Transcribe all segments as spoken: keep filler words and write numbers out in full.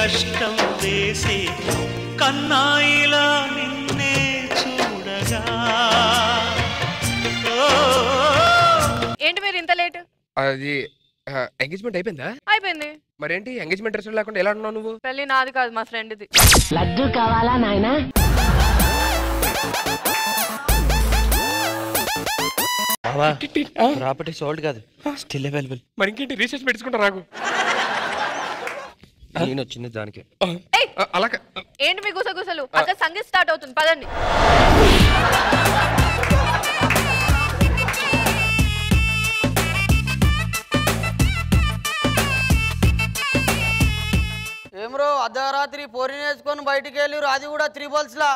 కష్టం వేసి కన్నాయిలా నిన్నే చూడగా. ఏంటి మీరు ఇంత లేట్? అది ఎంగేజ్మెంట్ అయిపోయిందా? అయిపోయింది. మరేంటి ఎంగేజ్మెంట్ డ్రెస్ లేకుండా ఎలా ఉన్నావు నువ్వు? పెళ్లి నాది కాదు, మా ఫ్రెండ్ది. లడ్డు కావాలా నాయనా? ప్రాపర్టీ సోల్డ్ కాదు, స్టిల్ అవైలబుల్. మరి ఇంకేంటి రీసెర్చ్ పెట్టుకుంటా రాకు. నేను వచ్చింది దానికి. అలా ఏంటి మీ గుసగుసలు? అక్కడ సంగీత్ స్టార్ట్ అవుతుంది, పదండి. ఏమ్రో అర్ధరాత్రి పొరిని వేసుకొని బయటికి వెళ్ళి అది కూడా త్రీ బల్స్ లా.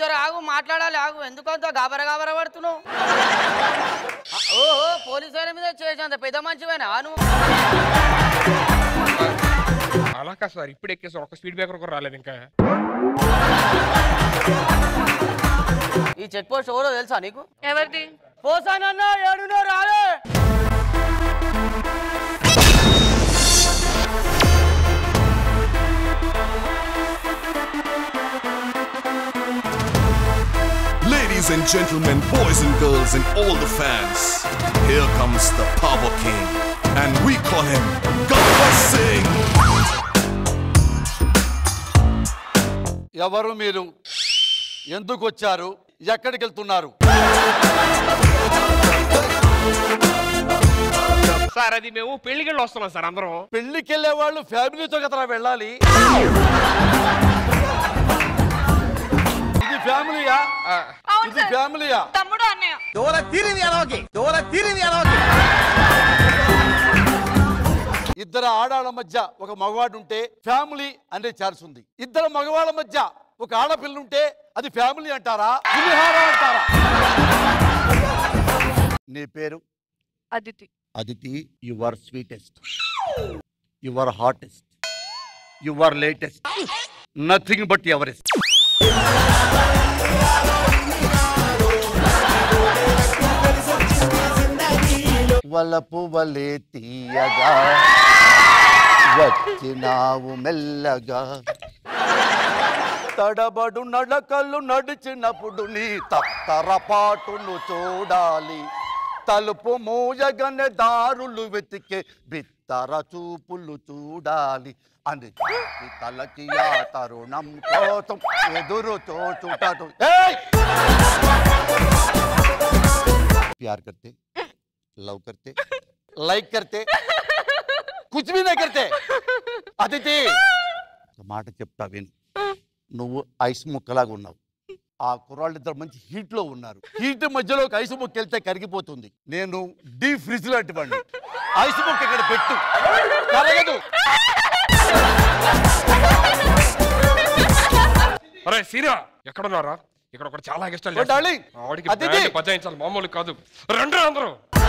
జర ఆగు, మాట్లాడాలి ఆగు. ఎందుకంత గాబర గాబర పడుతున్నావు? ఓహో, పోలీసు వాళ్ళ మీద చేసినంత పెద్ద మంచివేనా నువ్వు? అలా కాదు సార్, ఇప్పుడు ఎక్కేసారు, ఒక స్పీడ్ బ్రేకర్ కూడా రాలేదు ఇంకా. ఈ చెక్ పోస్ట్ ఎవరో తెలుసా నీకు? ఎవరిది? పోసానన్నా ఏడునో రాలే. Ladies and gentlemen, boys and girls and all the fans, here comes the Power King, and we call him Gabbar Singh. ఎవరు మీరు? ఎందుకు వచ్చారు? ఎక్కడికి వెళ్తున్నారు? సార్ అది మేము పెళ్లికి వెళ్ళి వస్తున్నాం సార్. అందరం పెళ్లికి వెళ్ళే వాళ్ళు ఫ్యామిలీతో కదా వెళ్ళాలి. ఫ్యామిలీయా? ఇది ఫ్యామిలీయా? తమ్ముడు అన్నయ్య. దోల తీరిని అలవకి, దోల తీరిని అలవకి. ఇద్దరు ఆడాళ్ళ మధ్య ఒక మగవాడు ఉంటే ఫ్యామిలీ అనే ఛాన్స్ ఉంది. ఇద్దరు మగవాళ్ళ మధ్య ఒక ఆడపిల్ల ఉంటే అది ఫ్యామిలీ అంటారా, విహారం అంటారా? నీ పేరు? Aditi. Aditi, you are sweetest, you are hottest, you are latest, nothing but Everest. వలపు వలే తీయగా వచ్చినావు మెల్లగా, తడబడు నడకలు నడిచినప్పుడు నీ తత్తరపాటును చూడాలి, తలుపు మూయగనే దారులు వెతికే బిత్తర చూపులు చూడాలి అని తలకి ఆ తరుణం కోసం ఎదురు చూచుటటు. ప్యార్ కర్తే, లవ్ కర్తే, లైక్ కర్తే, కుచ్ భీ నే కర్తే. అదితి, మాట చెప్తా విను. నువ్వు ఐస్ ముక్కలాగా ఉన్నావు. ఆ కుర్రాళ్ళు ఇద్దరు మంచి హీట్ లో ఉన్నారు. హీట్ మధ్యలో ఒక ఐస్ ముక్క వెళ్తే కరిగిపోతుంది. నేను డీ ఫ్రిడ్జ్ లాంటి వాడిని. ఐస్ ముక్క ఇక్కడ పెట్టు, కరగదు. అరే సీరా, ఎక్కడున్నారా? ఇక్కడ ఒకటి చాలా ఇష్టాలు బజాయించాలి, మామూలు కాదు. రెండు అందరూ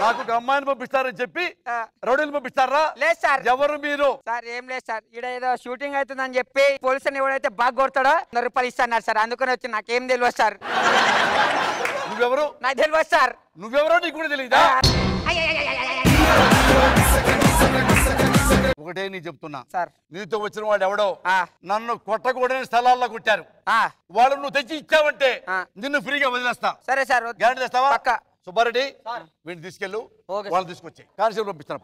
నాకు ఒక అమ్మాయిని పంపిస్తారని చెప్పి రౌడీలు పంపిస్తారా? లేదు సార్. ఎవరు మీరు? సార్ ఏం లేదు సార్, ఈడ ఏదో షూటింగ్ అవుతుందని చెప్పి పోలీసుని ఎవడైతే బాగా కొడతాడో వంద రూపాయలు ఇస్తాన్నారు సార్. అందుకని వచ్చి నాకేం తెలియదు సార్. నువ్వెవరు? నాకు తెలియదు సార్. నువ్వెవరో నీకు కూడా తెలియదా? ఒకటే నేను చెప్తున్నా సార్, నీతో వచ్చిన వాడు ఎవడో నన్ను కొట్టకూడని స్థలాల్లో కొట్టారు. వాళ్ళు నువ్వు తెచ్చి ఇచ్చావంటే నిన్ను ఫ్రీగా వదిలేస్తా. సరే సార్, గ్యారెంటీ చేస్తావా? సుబ్బారెడ్డి వీడిని తీసుకెళ్ళు, వాళ్ళు తీసుకొచ్చి కానిస్టేబుల్ పంపిస్తాను.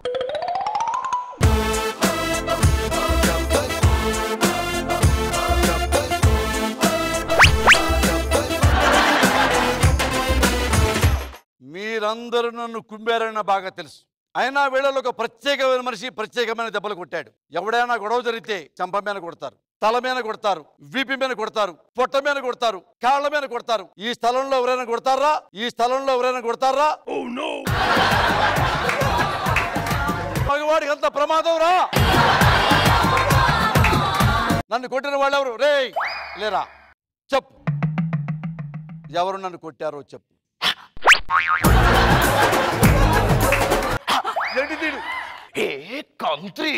మీరందరూ నన్ను కుంభారని బాగా తెలుసు. అయినా వీళ్ళలో ఒక ప్రత్యేకమైన మనిషి ప్రత్యేకమైన దెబ్బలు కొట్టాడు. ఎవడైనా గొడవ జరిగితే చంప మీద కొడతారు, తల మీద కొడతారు, వీపి మీద కొడతారు, పొట్ట మీద కొడతారు, కాళ్ళ మీద కొడతారు. ఈ స్థలంలో ఎవరైనా కొడతారా? ఈ స్థలంలో ఎవరైనా కొడతారా? మగవాడికి అంత ప్రమాదం రా. నన్ను కొట్టిన వాళ్ళెవరు? రే లేరా చెప్పు. ఎవరు నన్ను కొట్టారో చెప్పు. ఏ కంత్రి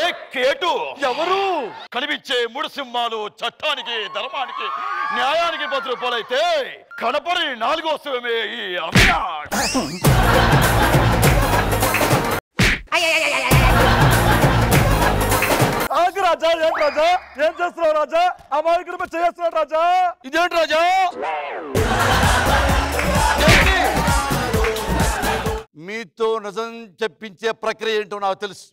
ఏ కేటు ఎవరు కనిపించే మూడు సింహాలు చట్టానికి ధర్మానికి న్యాయానికి పది రూపాయలైతే కనపడి నాలుగో శివమే ఈ అవినాష్. ఆగు రాజా, ఏం రాజా, ఏం చేస్తున్నావు రాజా? అమాయకుడి మీద చేస్తున్నాడు రాజా. ఇదేంటి రాజా, మీతో నిజం చెప్పించే ప్రక్రియ ఏంటో నాకు తెలుసు.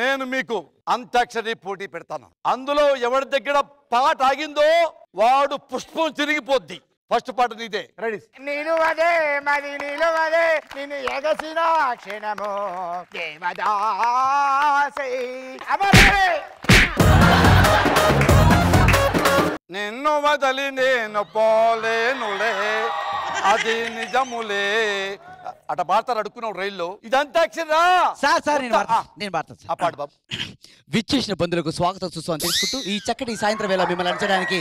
నేను మీకు అంత్యాక్షరి పోటీ పెడతాను. అందులో ఎవరి దగ్గర పాట ఆగిందో వాడు పుష్పం తిరిగిపోద్ది. ఫస్ట్ పాట నీదే. రెడీ? నేను అదే మరి నీలో అదే నేను ఎగసిన క్షణము దేవదాసై అమరే నిన్ను వదలి నేను పోలేనులే అది నిజములే. అట పాడతారు అడుక్కున్నావు రైల్లో. ఇదంతా విచ్చేసిన బంధువులకు స్వాగతం సుస్వాగతం తెలుసుకుంటూ ఈ చక్కటి సాయంత్రం వేళ మిమ్మల్ని నచ్చడానికి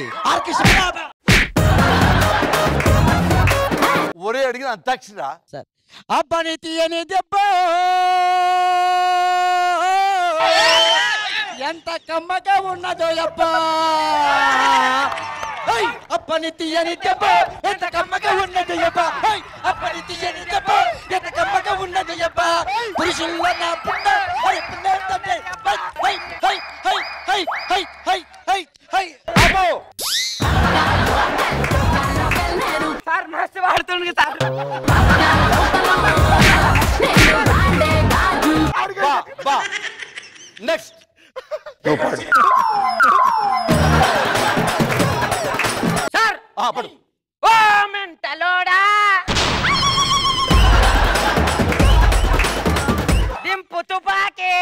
ఒరే అడిగిన అంతాక్షరా సార్. అబ్బని తీయని దెబ్బ ఎంత కమ్మగా ఉన్నదో అబ్బా, అప్పని తీయని దెబ్బ ఎంత కమ్మగా ఉన్నదో అబ్బా, అప్పని తీయని దెబ్బ ఎంత కమ్మగా ఉన్నదో అబ్బా, పురుషుల్లో నా పుండ హై పుండే హై హై హై హై హై హై హై హై. అబ్బో సార్ మస్తు వాడుతుంది సార్. బా బా నెక్స్ట్. దింపు తుపాకి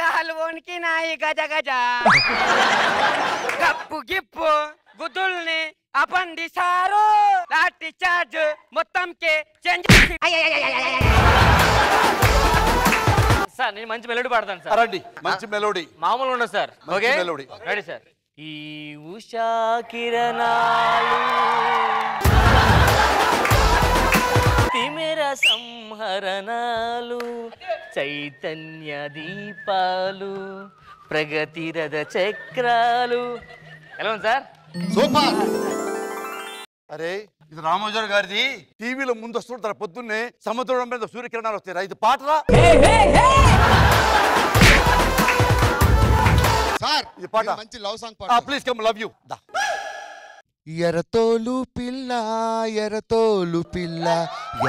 కాలువోనికి నాయి గజ గజ కప్పు గిప్పు గుద్దుల్ని అపందిసారు లాటి చార్జ్ మొత్తంకి చేంజ్. సార్ నేను మంచి మెలోడీ పాడతాను సార్. రండి, మంచి మెలోడీ మామూలు ఉండదు sir. Okay melody ready sir. ఈ ఉషా కిరణాలు తిమిర సంహరణాలు చైతన్య దీపాలు ప్రగతి రథ చక్రాలు. ఎలా ఉంది సార్? సూపర్. అరే ఇది రామోజర్ గారిది. టీవీలో ముందు వస్తుంటారు పొద్దున్నే, సముద్రం మీద సూర్యకిరణాలు వస్తాయి. ఇది పాటరా సార్? ఇది పాట మంచి లవ్ సాంగ్ పాట. Please come love you. ఎరతోలు పిల్ల ఎరతోలు పిల్ల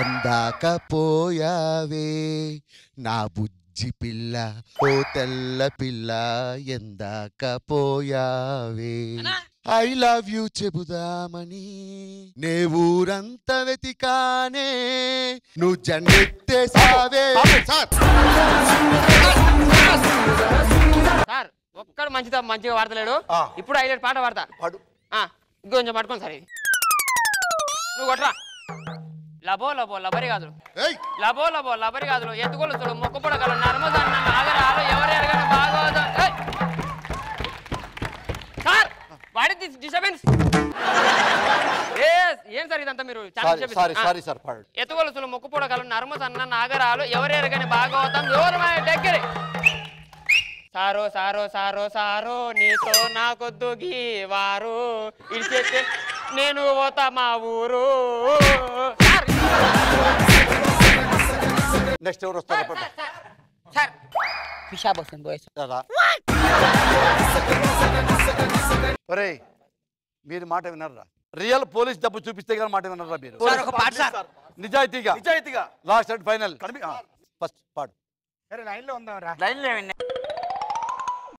ఎందాక పోయావే నా బుజ్జి పిల్ల ఓ తెల్ల పిల్ల ఎందాక పోయావే ఐ లవ్ యూ చెబుదామని నే ఊరంత వెతికానే నువ్వు జండెత్తే సావే. సార్ ఒక్కడు మంచిదా మంచిగా వాడతలేడు. ఇప్పుడు హైలైట్ పాట పాడతా, ఇంకొంచెం పట్టుకోండి సార్. ఇది నువ్వు కొట్టరా. లబో లబో లబరి కాదు, లబో లబో లబరి కాదు, ఎత్తుకోలు చూడు మొక్కపొడగల నర్మదా నాగరాలు ఎవరు ఎరగడం బాగోదు. సార్ వాడి డిస్టర్బెన్స్ ఏం సార్ ఇదంతా? మీరు ఎత్తుగొలుసులు మొక్కుపోడగలరు నర్మదన్న నాగరాలు ఎవరెరగని భాగవతం దూరమైన దగ్గర సారో సారో సారో సారో నీతో నాకొద్దు గీ వారు ఇడిచేస్తే నేను పోతా మా ఊరు. నెక్స్ట్ ఎవరు వస్తారు సార్? విశాఖ బాయ్స్ కదా. ఒరే మీరు మాట వినరా? రియల్ పోలీస్ డబ్బు చూపిస్తే కానీ మాట వినరా మీరు? నిజాయితీగా నిజాయితీగా last and final first part.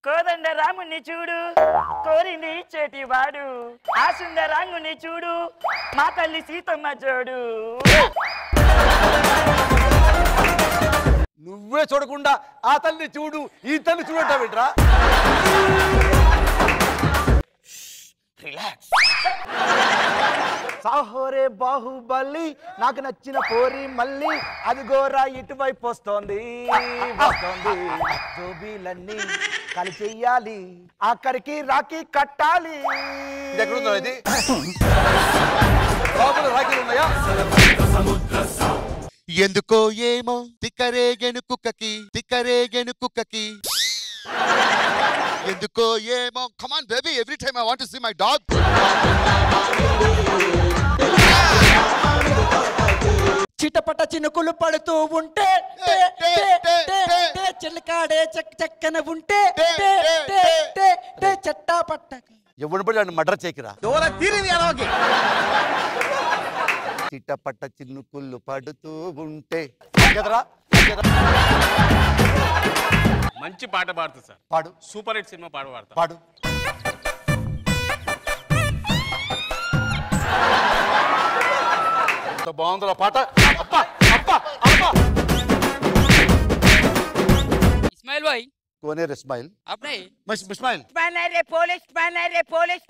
కోదండ రాముని చూడు కోరిని ఇచ్చేటి వాడు ఆ సుందర రాముని చూడు మా తల్లి సీతమ్మ జోడు. నువ్వే చూడకుండా ఆ తల్లి చూడు ఈ తల్లి చూడటా వింటరా? రిలాక్స్. సాహోరే బాహుబలి నాకు నచ్చిన పోరి మళ్ళీ అది గోరా ఇటువైపు వస్తోంది వస్తోంది. జోబీలన్నీ కలిచేయాలి ఆఖరికి రాఖీ కట్టాలి. ఇది ఎందుకో ఏమో తిక్కరేగెను కుక్కకి తిక్కరేగెను కుక్కకి ఎందుకో ఏమో. Come on baby, every time I want to see my dog. చిటపట చినుకులు పడుతూ ఉంటే చిలకాడే చెక్ చెక్కన ఉంటే చెట్టా పట్టకి ఎవడు పడి మర్డర్ చేకిరా తీరింది అలాగే. చిటపట చిన్నుకుళ్ళు పడుతూ ఉంటే మంచి పాట పాడుతా సార్. పాడు, సూపర్ హిట్ సినిమా పాట పాడుతా. పాడు. బాగుంది పాట. ఇస్మాయిల్ భాయ్ కోనేర్ ఇస్మాయిల్ అప్నే ఇస్మాయిల్ పనరే పోలీస్ పనరే పోలీస్.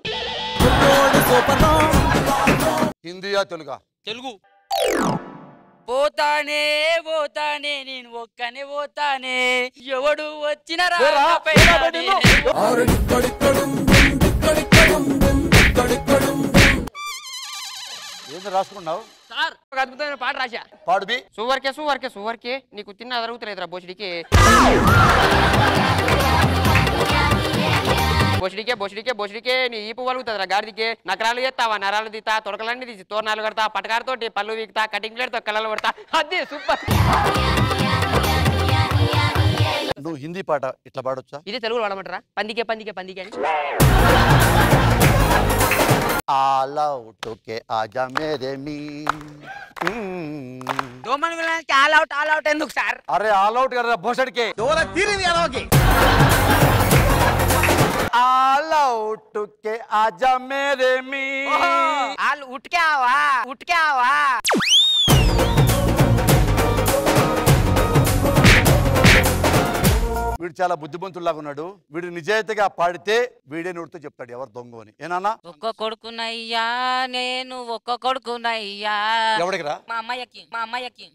హిందీయా తెలుగా? తెలుగు. పోతానే పోతానే నేను ఒక్కనే పోతానే ఎవడు వచ్చినా ఏదో రాసుకున్నావు సార్. ఒక అద్భుతమైన పాట రాశా. పాడు బి. సువర్కే సువర్కే సువర్కే నీకు తిన్న అదరుగుతలేదురా బోసిడికి బొసిడికే బొసిడికే బొసిడికే నీ ఈపు వలుగుతుందిరా గాడిదికే. నకరాలు చేస్తావా నరాలు తీస్తా తొడకలన్నీ తీసి తోరణాలు కడతా పటకారతో పళ్ళు వీకుతా కటింగ్ ప్లేట్తో కళ్ళలు పడతా. అదే సూపర్. నువ్వు హిందీ పాట ఇట్లా పాడొచ్చా? ఇది తెలుగులో పాడమంటారా? పందికే పందికే పందికే అని ఆల్ అవుట్ ఆల్ అవుట్ ఎందుకు సార్? అరే ఆల్ అవుట్ కదా బొసడికే తీరింది అలాగే. आल उठ के आजा मेरे मी आल उठ के आवा उठ के आवा. వీడు చాలా బుద్ధిమంతుల్లాగా ఉన్నాడు. వీడు నిజాయితీగా పాడితే వీడే నోటితో చెప్తాడు ఎవరు దొంగ అని. ఏనా ఒక్క కొడుకునయ్యా నేను ఒక్క కొడుకునయ్యా. ఎవడికి రా? మా అమ్మాయికి. మా అమ్మాయికి.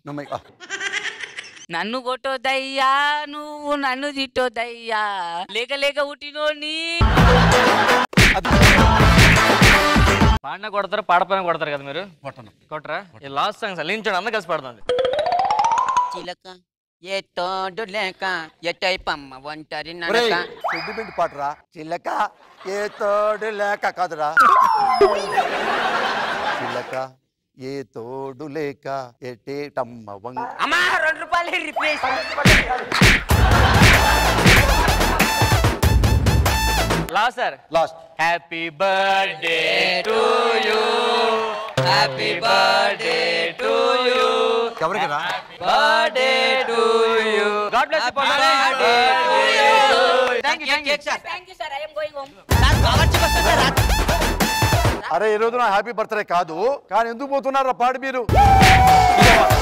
నన్ను కొట్టొద్దయ్యా నువ్వు నన్ను తిట్టొద్దయ్యా లేక లేక ఉట్టినోని. పాడిన కొడతారు పాడపైన కొడతారు కదా మీరు. కొట్టరా లాస్ట్ సాంగ్ లించండి అందరూ కలిసి పాడుతుంది. చిలక ఏ తోడు లేక ఎట్టైపమ్మ ఒంటరి పిండి పాటరా. చిలక ఏ తోడు లేక కాదురా. చిలక ఏ తోడు లేక ఎటేటమ్మ వంగ. రెండు రూపాయలు replace. Last sir last. Happy birthday to you happy birthday to you. ఎవరికి రా? Birthday to you. God bless you. Birthday to you. Thank you thank you sir. Thank you sir. I am going home. Sir cover చేసుకోండి. అరే ఈ రోజు నా happy birthday కాదు కానీ ఎందుకు పోతున్నారా పాడు మీరు.